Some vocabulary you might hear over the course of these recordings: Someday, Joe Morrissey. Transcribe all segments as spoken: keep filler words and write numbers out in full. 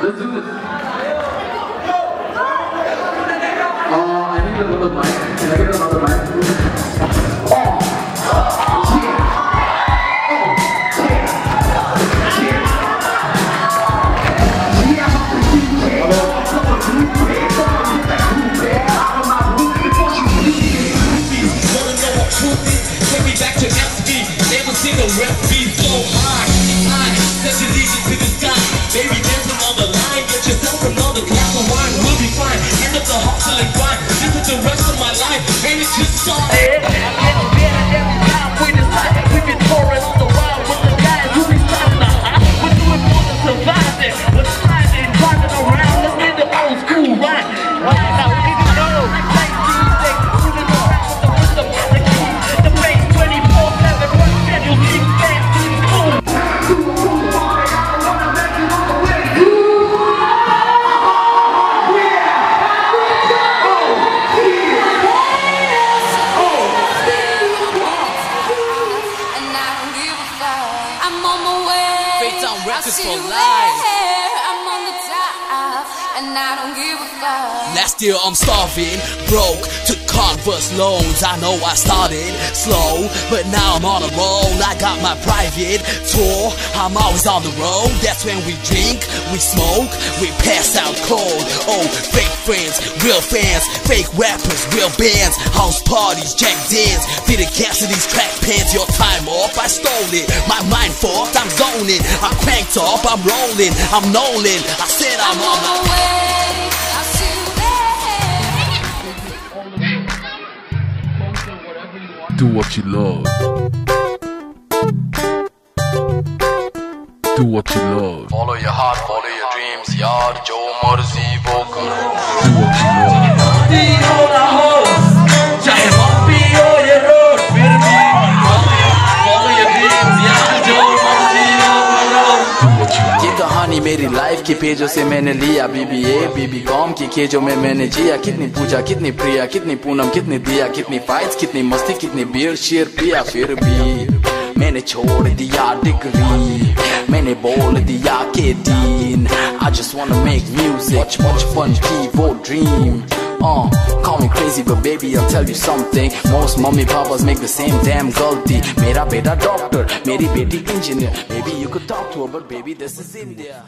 Let's do this. Uh, I need another mic. Can I get another mic? Oh, yeah. Oh, yeah. Yeah. Yeah, I'm a big kid. Out of my roof before you leave. Wanna know what truth is? Take me back to F B. Never seen a rep beat so high. High, such an easy to the sky. Baby, the rest of my life, and it's just so yeah, I don't care to every time we decide that we can pour it on the ride with the guys who be signing our high. We're doing more than surviving, we're sliding, driving around, let's get the old school right. Right now, we can go like D J, cruising around with the rhythm of the key. The bass twenty-four seven, one schedule, keep fast, keep cool. I wanna make you all the way. For life. I'm on the dive, and I don't give a fuck. Last year I'm starving, broke, took Converse loans. I know I started slow, but now I'm on a roll. I got my private tour, I'm always on the road. That's when we drink, we smoke, we pass out cold. Oh, fake friends, real fans, fake rappers, real bands, house parties, Jack Dance, Peter Cassidy's track pants. Your time off, I stole it, my mind forked, I'm zoning, I'm cranked up, I'm rolling, I'm Nolan. I said I'm, I'm on my way. I see you there. Whatever you want. Do what you love. Do what you love. Follow your heart, follow your dreams. Yard, Joe Morrissey, vocal. Do what you love. Hold on, hold on. Giant Bumpy on your road. Follow your dreams. Yard, Joe Morrissey, vocal. Do what you love. ये कहानी मेरी life की पेजों से मैंने लिया BBA, बीबी com की केजों में मैंने जिया. कितनी पूजा, कितनी प्रिया, कितनी पूनम, कितनी दिया, कितनी फाइट्स, कितनी मस्ती, कितनी बीयर शेयर पिया. फिर भी मैंने छोड़ दिया डिग्री, मैंने बोल दिया के dean. I just wanna make music, much fun, keyboard dream. Uh, call me crazy, but baby, I'll tell you something. Most mommy papas make the same damn galti. मेरा बेटा डॉक्टर, मेरी बेटी engineer. Maybe you could talk to her, but baby, this is India.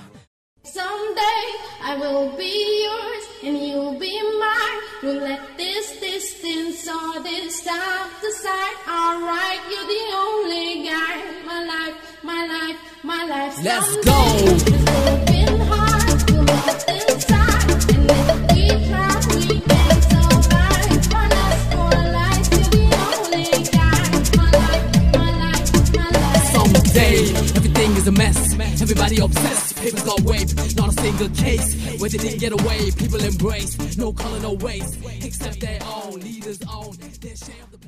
Someday I will be yours and you'll be mine. We'll let this distance or this time decide. Alright, you're the only guy. My life, my life, my life. Let's go. It's never been hard. We'll let this time. And if we try, we can survive. Run us for a life. You're the only guy. My life, my life, my life. Someday, everything is a mess. Everybody obsessed, papers got waved, not a single case. Where they didn't get away, people embrace. No color, no race, except their own. Leaders own their share of the